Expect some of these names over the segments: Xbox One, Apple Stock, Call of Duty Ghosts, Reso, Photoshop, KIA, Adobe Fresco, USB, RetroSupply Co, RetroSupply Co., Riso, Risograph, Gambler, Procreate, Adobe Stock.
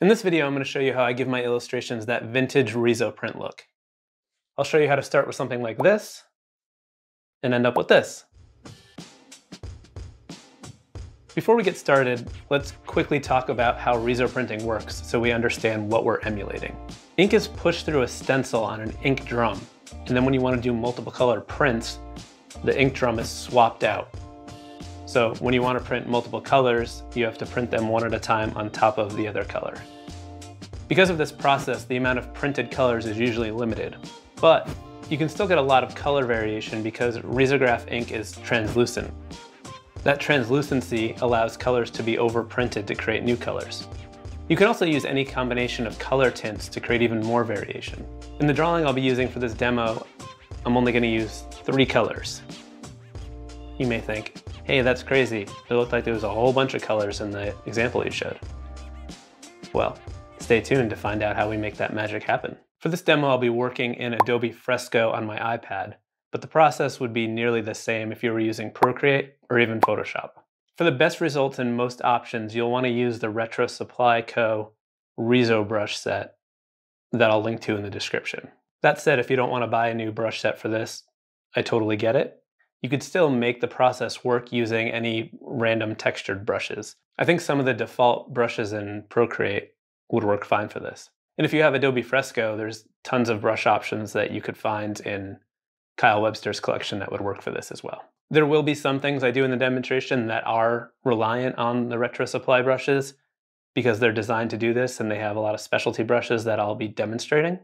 In this video, I'm going to show you how I give my illustrations that vintage Riso print look. I'll show you how to start with something like this and end up with this. Before we get started, let's quickly talk about how Riso printing works so we understand what we're emulating. Ink is pushed through a stencil on an ink drum, and then when you want to do multiple color prints, the ink drum is swapped out. So when you want to print multiple colors, you have to print them one at a time on top of the other color. Because of this process, the amount of printed colors is usually limited, but you can still get a lot of color variation because Risograph ink is translucent. That translucency allows colors to be overprinted to create new colors. You can also use any combination of color tints to create even more variation. In the drawing I'll be using for this demo, I'm only going to use 3 colors. You may think, hey, that's crazy. It looked like there was a whole bunch of colors in the example you showed. Well, stay tuned to find out how we make that magic happen. For this demo, I'll be working in Adobe Fresco on my iPad, but the process would be nearly the same if you were using Procreate or even Photoshop. For the best results and most options, you'll want to use the RetroSupply Co. Riso brush set that I'll link to in the description. That said, if you don't want to buy a new brush set for this, I totally get it. You could still make the process work using any random textured brushes. I think some of the default brushes in Procreate would work fine for this. And if you have Adobe Fresco, there's tons of brush options that you could find in Kyle Webster's collection that would work for this as well. There will be some things I do in the demonstration that are reliant on the RetroSupply brushes because they're designed to do this and they have a lot of specialty brushes that I'll be demonstrating.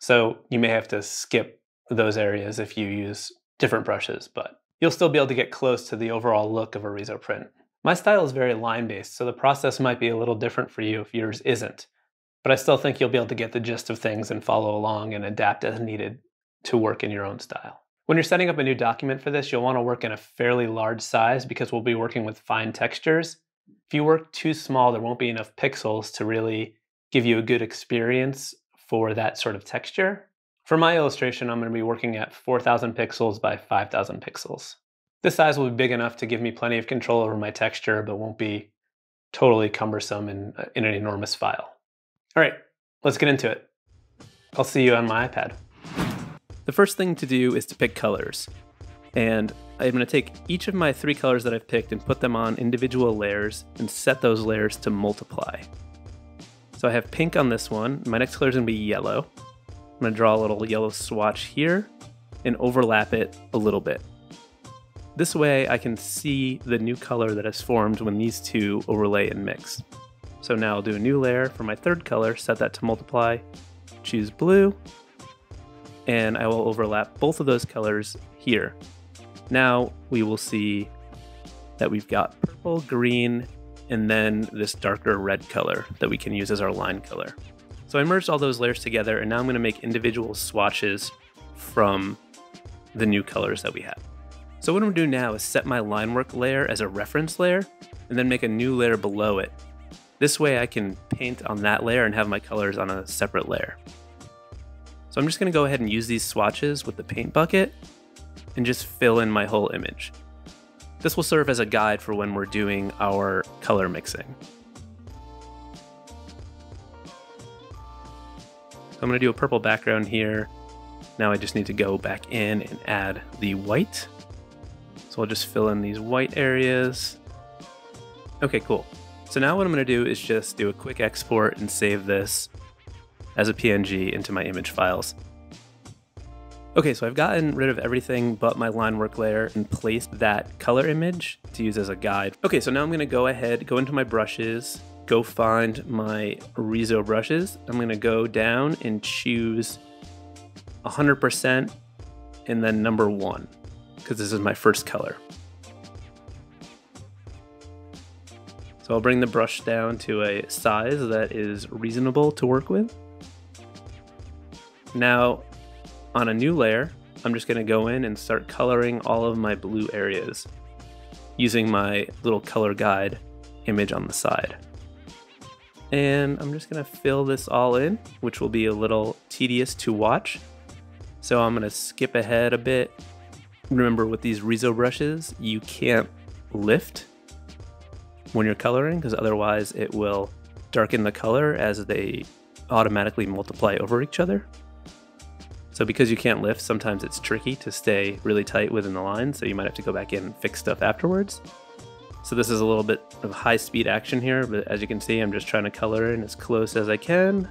So you may have to skip those areas if you use different brushes, but you'll still be able to get close to the overall look of a Riso print. My style is very line-based, so the process might be a little different for you if yours isn't, but I still think you'll be able to get the gist of things and follow along and adapt as needed to work in your own style. When you're setting up a new document for this, you'll want to work in a fairly large size because we'll be working with fine textures. If you work too small, there won't be enough pixels to really give you a good experience for that sort of texture. For my illustration, I'm going to be working at 4,000 pixels by 5,000 pixels. This size will be big enough to give me plenty of control over my texture, but won't be totally cumbersome in an enormous file. All right, let's get into it. I'll see you on my iPad. The first thing to do is to pick colors. And I'm going to take each of my 3 colors that I've picked and put them on individual layers and set those layers to multiply. So I have pink on this one. My next color is going to be yellow. I'm going to draw a little yellow swatch here and overlap it a little bit. This way I can see the new color that has formed when these two overlay and mix. So now I'll do a new layer for my 3rd color, set that to multiply, choose blue, and I will overlap both of those colors here. Now we will see that we've got purple, green, and then this darker red color that we can use as our line color. So I merged all those layers together, and now I'm going to make individual swatches from the new colors that we have. So what I'm going to do now is set my line work layer as a reference layer, and then make a new layer below it. This way I can paint on that layer and have my colors on a separate layer. So I'm just going to go ahead and use these swatches with the paint bucket and just fill in my whole image. This will serve as a guide for when we're doing our color mixing. So I'm going to do a purple background here. Now I just need to go back in and add the white. So I'll just fill in these white areas. Okay, cool. So now what I'm going to do is just do a quick export and save this as a PNG into my image files. Okay, so I've gotten rid of everything but my line work layer and placed that color image to use as a guide. Okay, so now I'm going to go ahead, go into my brushes, go find my Riso brushes. I'm going to go down and choose 100% and then number 1, because this is my first color. So I'll bring the brush down to a size that is reasonable to work with. Now on a new layer, I'm just going to go in and start coloring all of my blue areas using my little color guide image on the side. And I'm just going to fill this all in, which will be a little tedious to watch. So I'm going to skip ahead a bit. Remember, with these Riso brushes, you can't lift when you're coloring because otherwise it will darken the color as they automatically multiply over each other. So because you can't lift, sometimes it's tricky to stay really tight within the line, so you might have to go back in and fix stuff afterwards. So this is a little bit of high speed action here, but as you can see, I'm just trying to color in as close as I can,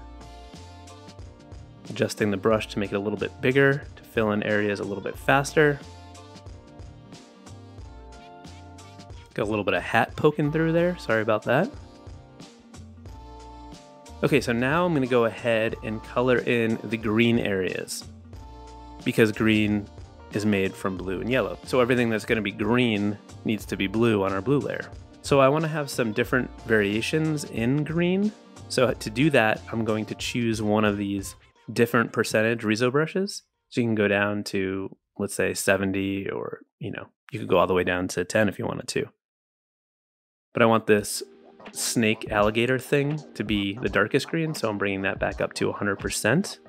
adjusting the brush to make it a little bit bigger, to fill in areas a little bit faster. Got a little bit of hat poking through there, sorry about that. Okay, so now I'm gonna go ahead and color in the green areas, because green is made from blue and yellow. So everything that's gonna be green needs to be blue on our blue layer. So I wanna have some different variations in green. So to do that, I'm going to choose one of these different percentage Riso brushes. So you can go down to, let's say 70, or you could go all the way down to 10 if you wanted to. But I want this snake alligator thing to be the darkest green, so I'm bringing that back up to 100%.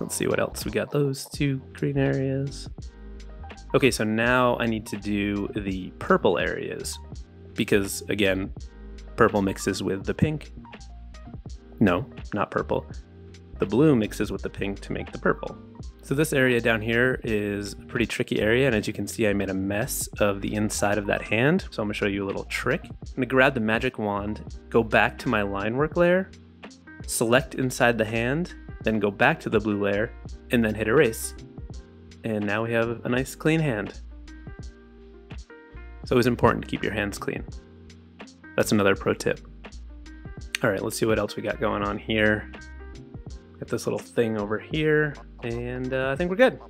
Let's see what else we got. Those two green areas. Okay, so now I need to do the purple areas, because again, purple mixes with the pink. No, not purple. The blue mixes with the pink to make the purple. So this area down here is a pretty tricky area, and as you can see, I made a mess of the inside of that hand. So I'm gonna show you a little trick. I'm gonna grab the magic wand, go back to my line work layer, select inside the hand, then go back to the blue layer, and then hit erase. And now we have a nice clean hand. It's always important to keep your hands clean. That's another pro tip. All right, let's see what else we got going on here. Got this little thing over here, and I think we're good.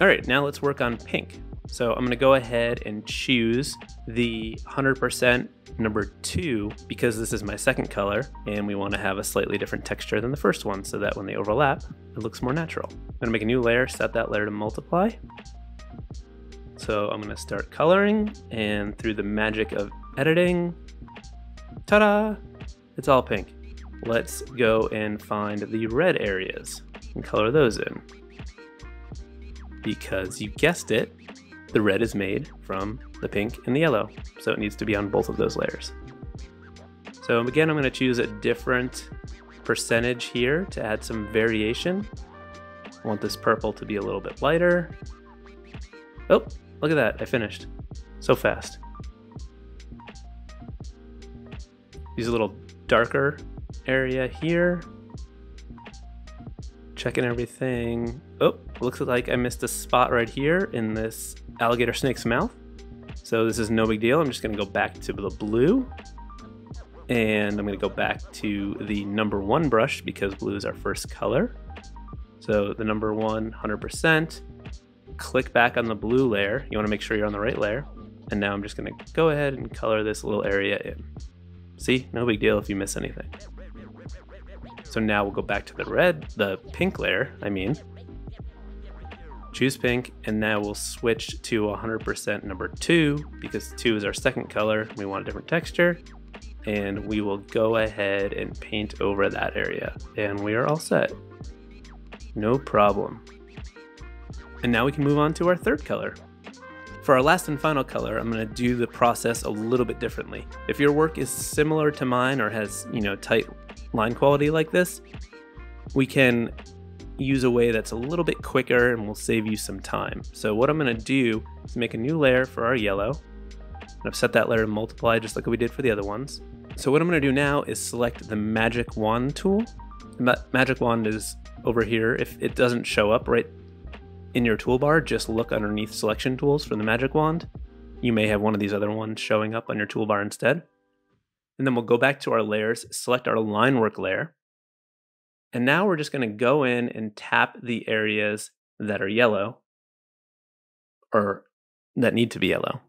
All right, now let's work on pink. So I'm gonna go ahead and choose the 100% number 2, because this is my second color and we wanna have a slightly different texture than the first one, so that when they overlap, it looks more natural. I'm gonna make a new layer, set that layer to multiply. So I'm gonna start coloring, and through the magic of editing, ta-da, it's all pink. Let's go and find the red areas and color those in, because you guessed it, the red is made from the pink and the yellow, so it needs to be on both of those layers. So again, I'm going to choose a different percentage here to add some variation. I want this purple to be a little bit lighter. Oh, look at that, I finished so fast. Use a little darker area here, checking everything. Oh, looks like I missed a spot right here in this alligator snake's mouth. So this is no big deal. I'm just gonna go back to the blue, and I'm gonna go back to the number 1 brush, because blue is our first color. So the number 1, 100%, click back on the blue layer. You wanna make sure you're on the right layer. And now I'm just gonna go ahead and color this little area in. See, no big deal if you miss anything. So now we'll go back to the pink layer, choose pink, and now we'll switch to 100% number 2, because 2 is our second color. We want a different texture, and we will go ahead and paint over that area, and we are all set. No problem. And now we can move on to our third color. For our last and final color, I'm going to do the process a little bit differently. If your work is similar to mine, or has, tight line quality like this, we can use a way that's a little bit quicker and will save you some time. So what I'm going to do is make a new layer for our yellow, and I've set that layer to multiply, just like we did for the other ones. So what I'm going to do now is select the magic wand tool. That magic wand is over here. If it doesn't show up right in your toolbar, just look underneath selection tools for the magic wand. You may have one of these other ones showing up on your toolbar instead. And then we'll go back to our layers, select our line work layer. And now we're just going to go in and tap the areas that are yellow, or that need to be yellow.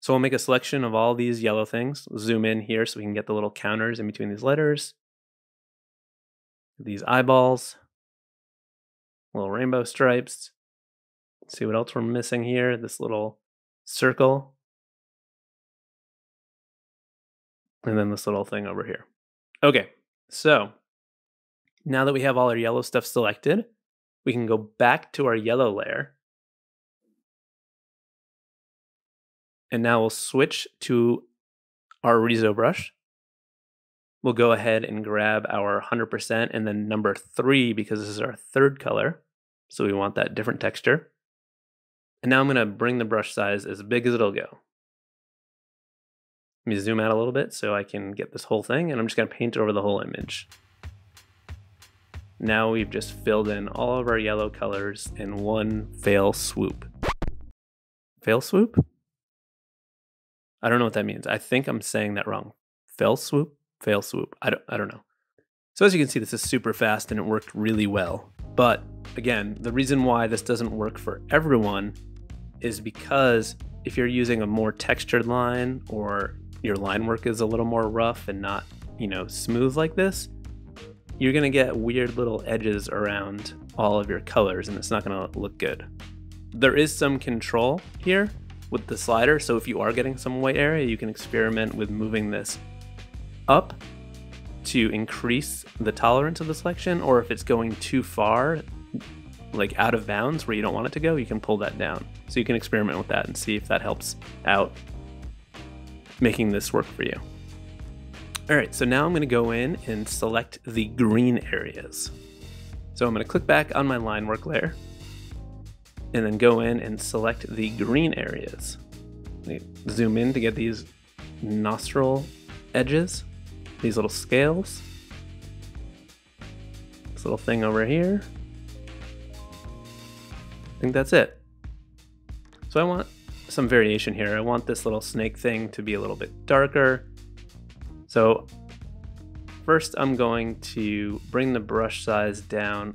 So we'll make a selection of all these yellow things. Zoom in here so we can get the little counters in between these letters. These eyeballs, little rainbow stripes. Let's see what else we're missing here. This little circle, and then this little thing over here. Okay, so now that we have all our yellow stuff selected, we can go back to our yellow layer, And now we'll switch to our Riso brush. We'll go ahead and grab our 100% and then number 3, because this is our third color. So we want that different texture. And now I'm going to bring the brush size as big as it'll go. Let me zoom out a little bit so I can get this whole thing, and I'm just going to paint over the whole image. Now we've just filled in all of our yellow colors in one fail swoop. Fail swoop? I don't know what that means. I think I'm saying that wrong. Fail swoop? Fail swoop. I don't know. So as you can see, this is super fast and it worked really well. But again, the reason why this doesn't work for everyone is because if you're using a more textured line, or your line work is a little more rough and not, you know, smooth like this, you're going to get weird little edges around all of your colors and it's not going to look good. There is some control here with the slider. So if you are getting some white area, you can experiment with moving this up to increase the tolerance of the selection, or if it's going too far, like out of bounds where you don't want it to go, you can pull that down. So you can experiment with that and see if that helps out making this work for you. All right, so now I'm going to go in and select the green areas. So I'm going to click back on my line work layer and then go in and select the green areas. Zoom in to get these nostril edges, these little scales, this little thing over here. I think that's it. So I want some variation here. I want this little snake thing to be a little bit darker. So first I'm going to bring the brush size down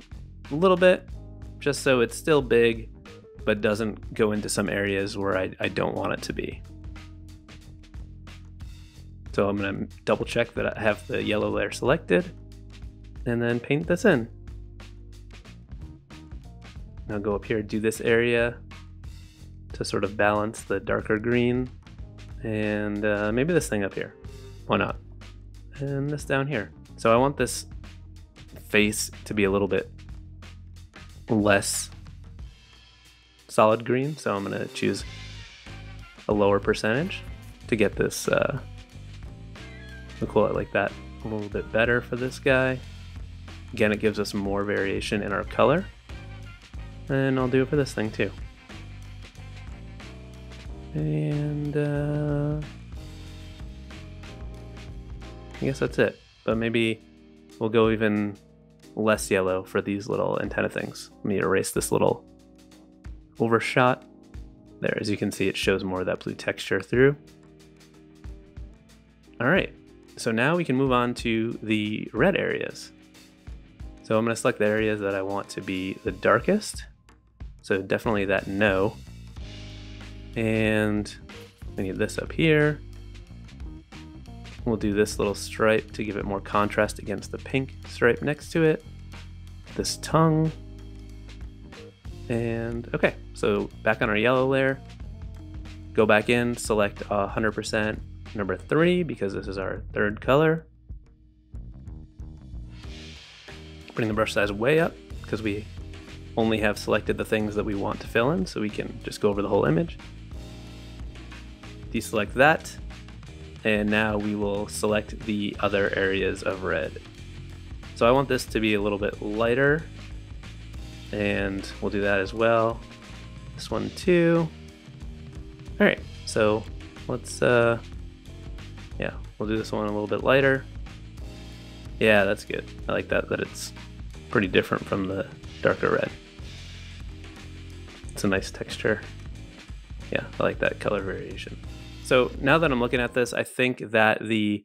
a little bit, just so it's still big, but doesn't go into some areas where I don't want it to be. So I'm gonna double check that I have the yellow layer selected and then paint this in. Now go up here, do this area to sort of balance the darker green, and maybe this thing up here, why not? And this down here. So I want this face to be a little bit less solid green, so I'm gonna choose a lower percentage to get this, we'll call it like that, a little bit better for this guy. Again, it gives us more variation in our color. And I'll do it for this thing too. And I guess that's it. But maybe we'll go even less yellow for these little antenna things. Let me erase this little overshot. There, as you can see, it shows more of that blue texture through. All right, so now we can move on to the red areas. So I'm gonna select the areas that I want to be the darkest. So definitely that no. And I need this up here. We'll do this little stripe to give it more contrast against the pink stripe next to it. This tongue. And okay, so back on our yellow layer, go back in, select 100% number 3, because this is our third color. Bring the brush size way up because we only have selected the things that we want to fill in, so we can just go over the whole image. Deselect that, and now we will select the other areas of red. So I want this to be a little bit lighter, and we'll do that as well. This one too. All right, so let's, yeah, we'll do this one a little bit lighter. Yeah, that's good. I like that it's pretty different from the darker red. It's a nice texture. Yeah, I like that color variation. So now that I'm looking at this, I think that the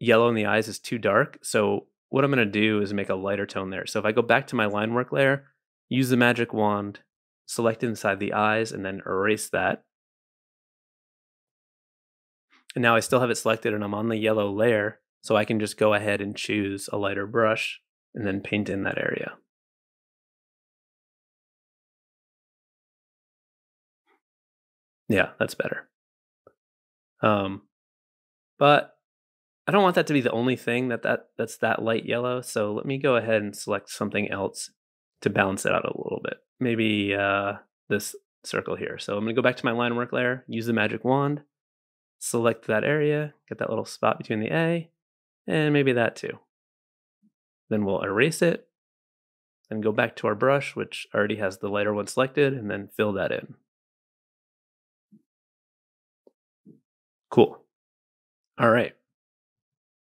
yellow in the eyes is too dark. So what I'm going to do is make a lighter tone there. So if I go back to my line work layer, use the magic wand, select inside the eyes, and then erase that. And now I still have it selected and I'm on the yellow layer. So I can just go ahead and choose a lighter brush and then paint in that area. Yeah, that's better. But I don't want that to be the only thing that's that light yellow. So let me go ahead and select something else to balance it out a little bit. Maybe this circle here. So I'm going to go back to my line work layer, use the magic wand, select that area, get that little spot between the A, and maybe that too. Then we'll erase it and go back to our brush, which already has the lighter one selected, and then fill that in. Cool. All right.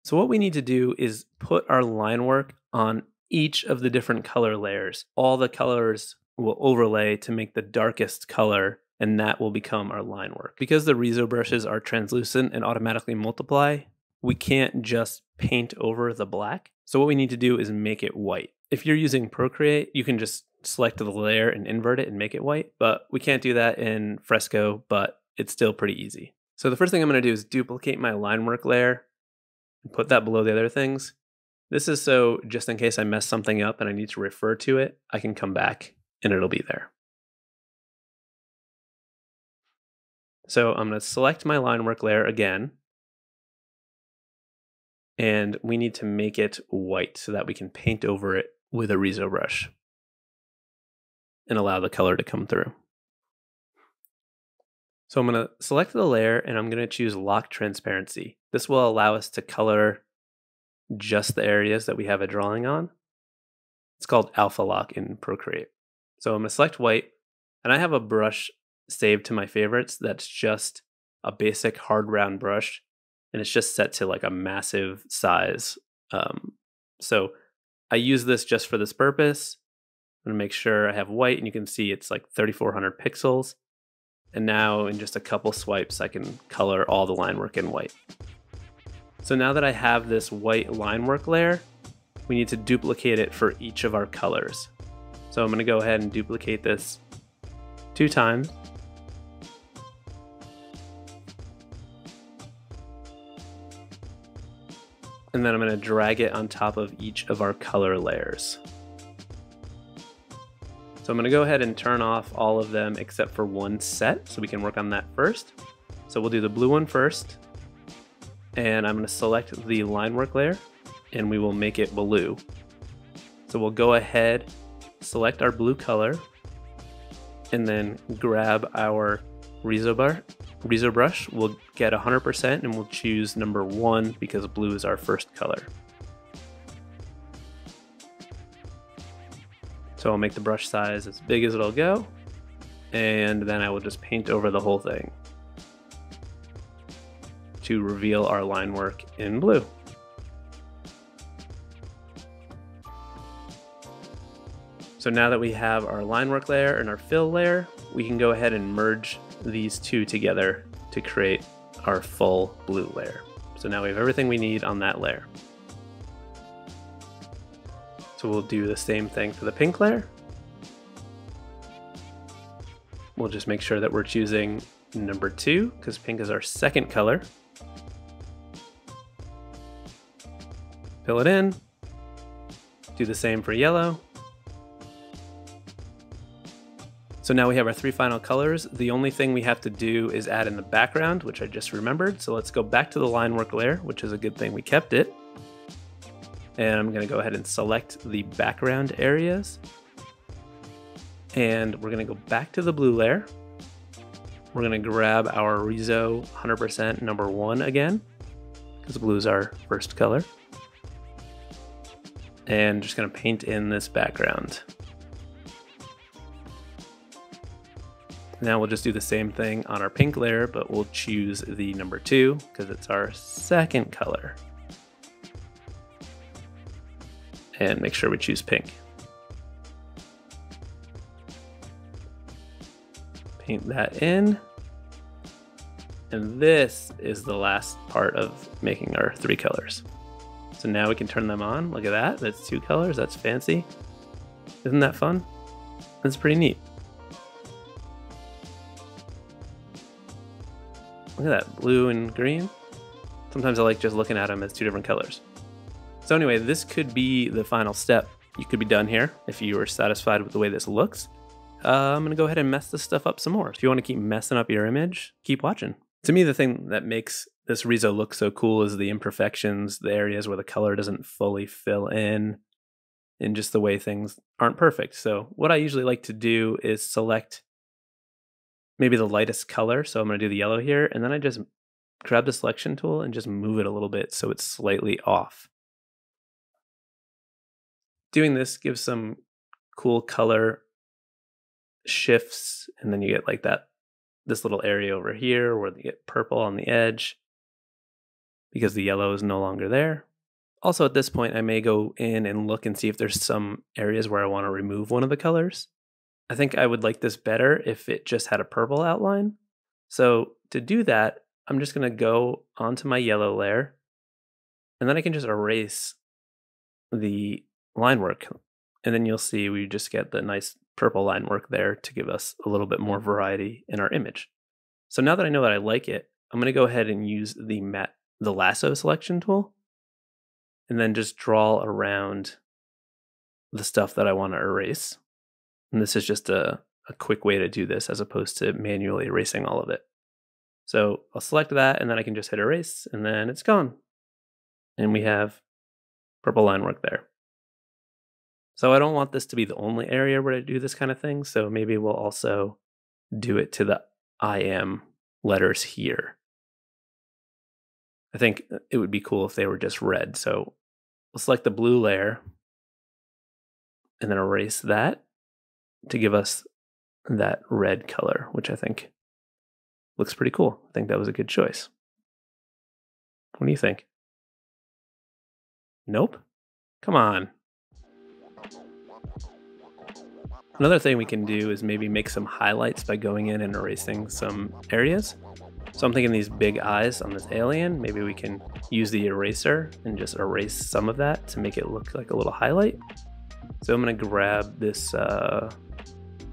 So what we need to do is put our line work on each of the different color layers. All the colors will overlay to make the darkest color, and that will become our line work. Because the Riso brushes are translucent and automatically multiply, we can't just paint over the black. So what we need to do is make it white. If you're using Procreate, you can just select the layer and invert it and make it white, but we can't do that in Fresco, but it's still pretty easy. So the first thing I'm going to do is duplicate my line work layer and put that below the other things. This is so just in case I mess something up and I need to refer to it, I can come back and it'll be there. So I'm going to select my line work layer again, and we need to make it white so that we can paint over it with a Riso brush and allow the color to come through. So I'm going to select the layer and I'm going to choose Lock Transparency. This will allow us to color just the areas that we have a drawing on. It's called Alpha Lock in Procreate. So I'm going to select white, and I have a brush saved to my favorites that's just a basic hard round brush. And it's just set to like a massive size. So I use this just for this purpose. I'm going to make sure I have white, and you can see it's like 3,400 pixels. And now in just a couple swipes, I can color all the line work in white. So now that I have this white line work layer, we need to duplicate it for each of our colors. So I'm going to go ahead and duplicate this 2 times. And then I'm going to drag it on top of each of our color layers. So I'm going to go ahead and turn off all of them except for one set, so we can work on that first. So we'll do the blue one first. And I'm going to select the line work layer, and we will make it blue. So we'll go ahead, select our blue color, and then grab our Riso brush. We'll get 100% and we'll choose number 1 because blue is our first color. So I'll make the brush size as big as it'll go, and then I will just paint over the whole thing to reveal our line work in blue. So now that we have our line work layer and our fill layer, we can go ahead and merge these two together to create our full blue layer. So now we have everything we need on that layer. So we'll do the same thing for the pink layer. We'll just make sure that we're choosing number 2 because pink is our second color. Fill it in. Do the same for yellow. So now we have our 3 final colors. The only thing we have to do is add in the background, which I just remembered. So let's go back to the line work layer, which is a good thing we kept it. And I'm going to go ahead and select the background areas. And we're going to go back to the blue layer. We're going to grab our Riso 100% number 1 again, because blue is our first color. And just going to paint in this background. Now we'll just do the same thing on our pink layer, but we'll choose the number 2 because it's our second color. And make sure we choose pink. Paint that in. And this is the last part of making our 3 colors. So now we can turn them on. Look at that. That's 2 colors. That's fancy. Isn't that fun? That's pretty neat. Look at that, blue and green. Sometimes I like just looking at them as 2 different colors. So anyway, this could be the final step. You could be done here if you are satisfied with the way this looks. I'm gonna go ahead and mess this stuff up some more. If you wanna keep messing up your image, keep watching. To me, the thing that makes this Riso look so cool is the imperfections, the areas where the color doesn't fully fill in, and just the way things aren't perfect. So what I usually like to do is select maybe the lightest color. So I'm going to do the yellow here, and then I just grab the selection tool and just move it a little bit so it's slightly off. Doing this gives some cool color shifts, and then you get like that, this little area over here where you get purple on the edge because the yellow is no longer there. Also at this point, I may go in and look and see if there's some areas where I want to remove one of the colors. I think I would like this better if it just had a purple outline. So to do that, I'm just going to go onto my yellow layer, and then I can just erase the line work. And then you'll see we just get the nice purple line work there to give us a little bit more variety in our image. So now that I know that I like it, I'm going to go ahead and use the lasso selection tool, and then just draw around the stuff that I want to erase. And this is just a quick way to do this as opposed to manually erasing all of it. So I'll select that, and then I can just hit erase, and then it's gone. And we have purple line work there. So I don't want this to be the only area where I do this kind of thing. So maybe we'll also do it to the IM letters here. I think it would be cool if they were just red. So we'll select the blue layer and then erase that to give us that red color, which I think looks pretty cool. I think that was a good choice. What do you think? Nope? Come on. Another thing we can do is maybe make some highlights by going in and erasing some areas. So I'm thinking these big eyes on this alien, maybe we can use the eraser and just erase some of that to make it look like a little highlight. So I'm going to grab this,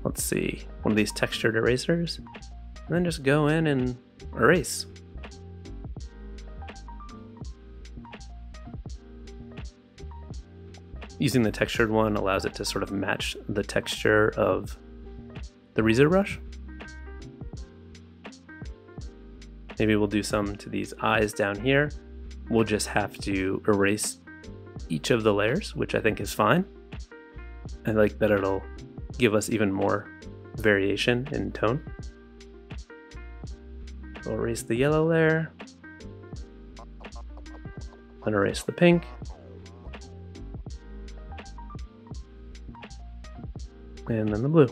let's see, one of these textured erasers, and then just go in and erase. Using the textured one allows it to sort of match the texture of the razor brush. Maybe we'll do some to these eyes down here. We'll just have to erase each of the layers, which I think is fine. I like that it'll give us even more variation in tone. We'll erase the yellow layer, and erase the pink. And then the blue.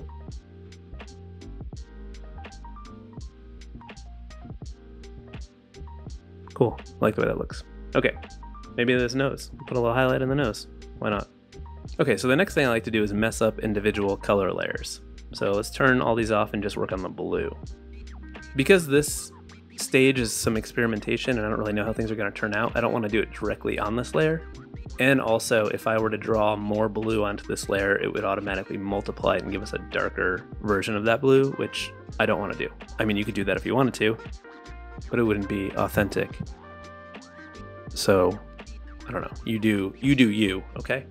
Cool, I like the way that looks. Okay, maybe this nose, put a little highlight in the nose, why not? Okay, so the next thing I like to do is mess up individual color layers. So let's turn all these off and just work on the blue. Because this stage is some experimentation and I don't really know how things are going to turn out, I don't want to do it directly on this layer. And also, if I were to draw more blue onto this layer, it would automatically multiply and give us a darker version of that blue, which I don't want to do. I mean, you could do that if you wanted to, but it wouldn't be authentic. So, I don't know. You do you, okay?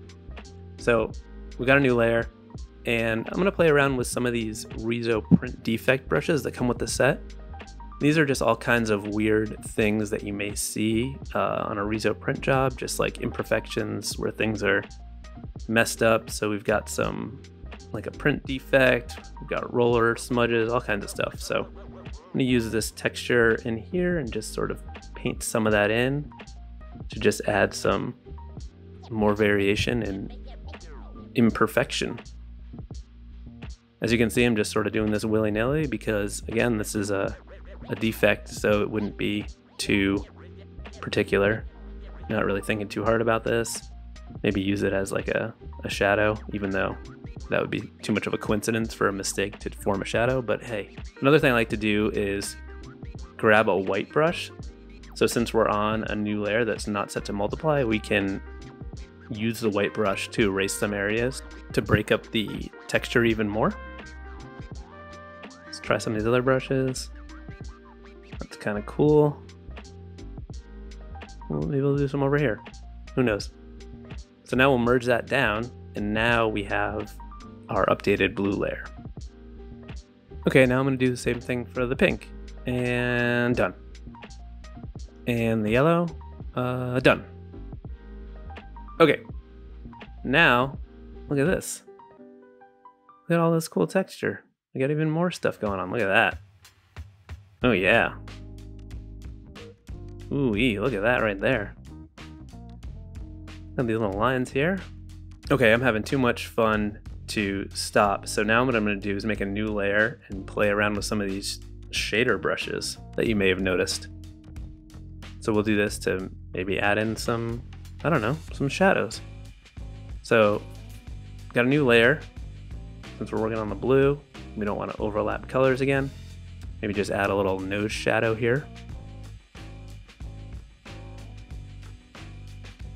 So we got a new layer, and I'm gonna play around with some of these Rezo print defect brushes that come with the set. These are just all kinds of weird things that you may see on a Rezo print job, just like imperfections where things are messed up. So we've got some, like a print defect, we've got roller smudges, all kinds of stuff. So I'm gonna use this texture in here and just sort of paint some of that in to just add some more variation and imperfection. As you can see, I'm just sort of doing this willy-nilly because, again, this is a defect, so it wouldn't be too particular. Not really thinking too hard about this. Maybe use it as like a shadow, even though that would be too much of a coincidence for a mistake to form a shadow, but hey. Another thing I like to do is grab a white brush. So since we're on a new layer that's not set to multiply, we can use the white brush to erase some areas to break up the texture even more. Let's try some of these other brushes. That's kind of cool. Well, maybe we'll do some over here. Who knows? So now we'll merge that down, and now we have our updated blue layer. Okay, now I'm going to do the same thing for the pink. And done. And the yellow, done. Okay, now look at this. Look at all this cool texture. We got even more stuff going on. Look at that. Oh yeah. Ooh-ee, look at that right there. Got these little lines here. Okay, I'm having too much fun to stop. So now what I'm gonna do is make a new layer and play around with some of these shader brushes that you may have noticed. So we'll do this to maybe add in some, I don't know, some shadows. So got a new layer. Since we're working on the blue, we don't want to overlap colors again. Maybe just add a little nose shadow here.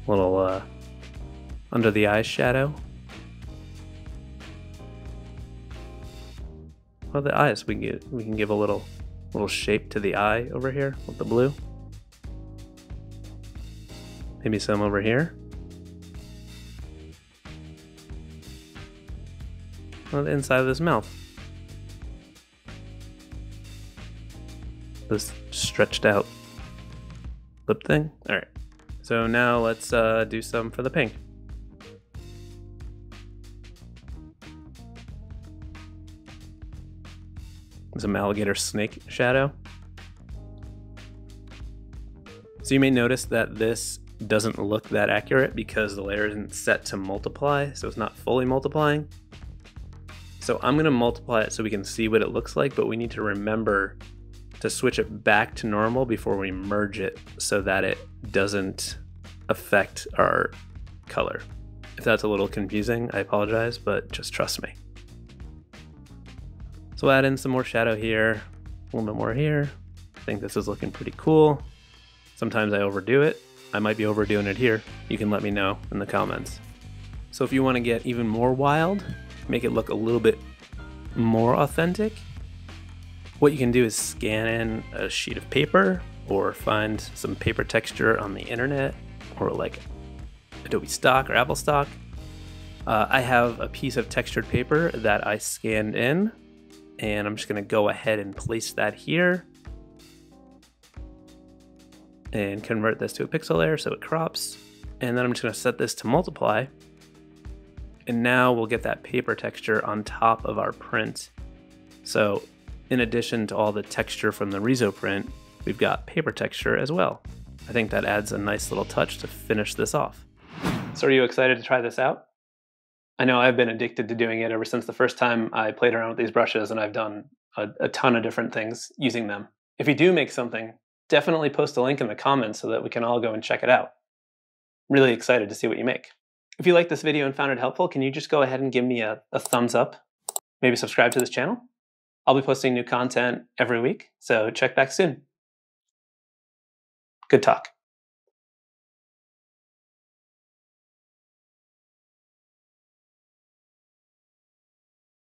A little under the eye shadow. Well, the eyes, we can give a little shape to the eye over here with the blue. Maybe some over here. On the inside of his mouth. This stretched out lip thing. All right. So now let's do some for the pink. Some alligator snake shadow. So you may notice that this doesn't look that accurate because the layer isn't set to multiply, so it's not fully multiplying. So I'm gonna multiply it so we can see what it looks like, but we need to remember to switch it back to normal before we merge it so that it doesn't affect our color. If that's a little confusing, I apologize, but just trust me. So we'll add in some more shadow here, a little bit more here. I think this is looking pretty cool. Sometimes I overdo it. I might be overdoing it here. You can let me know in the comments. So if you wanna get even more wild, make it look a little bit more authentic, what you can do is scan in a sheet of paper or find some paper texture on the internet or like Adobe Stock or Apple Stock. I have a piece of textured paper that I scanned in, and I'm just gonna go ahead and place that here and convert this to a pixel layer so it crops. And then I'm just gonna set this to multiply. And now we'll get that paper texture on top of our print. So in addition to all the texture from the Riso print, we've got paper texture as well. I think that adds a nice little touch to finish this off. So are you excited to try this out? I know I've been addicted to doing it ever since the first time I played around with these brushes, and I've done a ton of different things using them. If you do make something, definitely post a link in the comments so that we can all go and check it out. I'm really excited to see what you make. If you liked this video and found it helpful, can you just go ahead and give me a thumbs up? Maybe subscribe to this channel? I'll be posting new content every week, so check back soon. Good talk.